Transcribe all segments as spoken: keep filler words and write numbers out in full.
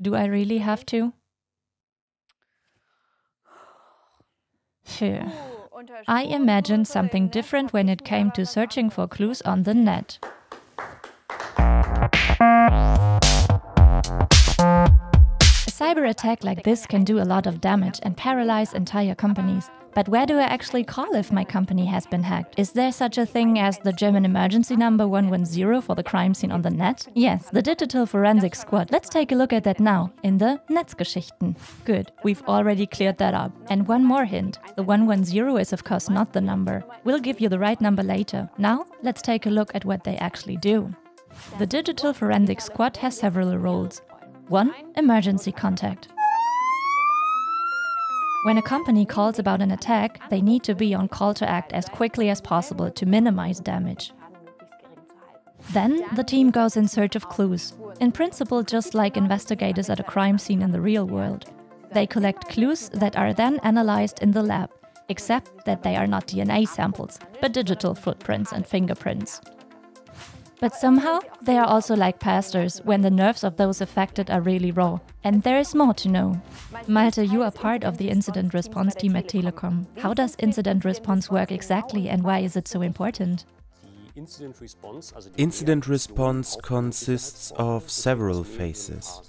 Do I really have to? Phew. I imagined something different when it came to searching for clues on the net. A cyber attack like this can do a lot of damage and paralyze entire companies. But where do I actually call if my company has been hacked? Is there such a thing as the German emergency number one one zero for the crime scene on the net? Yes, the Digital Forensic Squad. Let's take a look at that now, in the Netzgeschichten. Good, we've already cleared that up. And one more hint, the one one zero is of course not the number. We'll give you the right number later. Now, let's take a look at what they actually do. The Digital Forensic Squad has several roles. One, emergency contact. When a company calls about an attack, they need to be on call to act as quickly as possible to minimize damage. Then the team goes in search of clues, in principle just like investigators at a crime scene in the real world. They collect clues that are then analyzed in the lab, except that they are not D N A samples, but digital footprints and fingerprints. But somehow, they are also like pastors when the nerves of those affected are really raw. And there is more to know. Malte, you are part of the incident response team at Telekom. How does incident response work exactly and why is it so important? Incident response consists of several phases.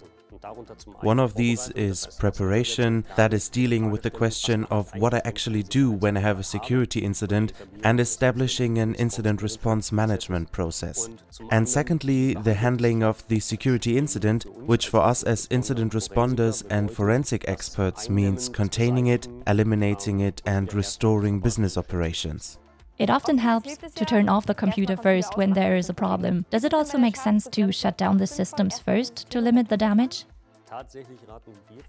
One of these is preparation, that is dealing with the question of what I actually do when I have a security incident and establishing an incident response management process. And secondly, the handling of the security incident, which for us as incident responders and forensic experts means containing it, eliminating it and restoring business operations. It often helps to turn off the computer first when there is a problem. Does it also make sense to shut down the systems first to limit the damage?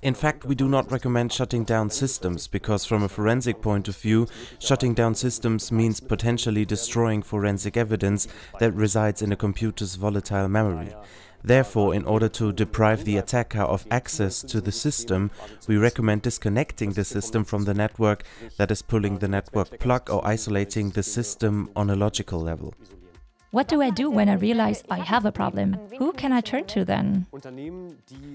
In fact, we do not recommend shutting down systems, because from a forensic point of view, shutting down systems means potentially destroying forensic evidence that resides in a computer's volatile memory. Therefore, in order to deprive the attacker of access to the system, we recommend disconnecting the system from the network, that is pulling the network plug or isolating the system on a logical level. What do I do when I realize I have a problem? Who can I turn to then?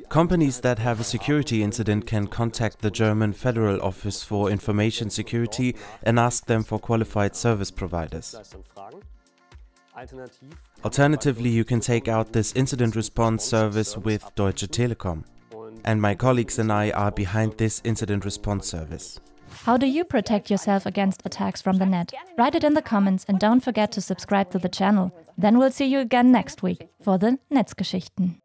Companies that have a security incident can contact the German Federal Office for Information Security and ask them for qualified service providers. Alternatively, you can take out this incident response service with Deutsche Telekom. And my colleagues and I are behind this incident response service. How do you protect yourself against attacks from the net? Write it in the comments and don't forget to subscribe to the channel. Then we'll see you again next week for the Netzgeschichten.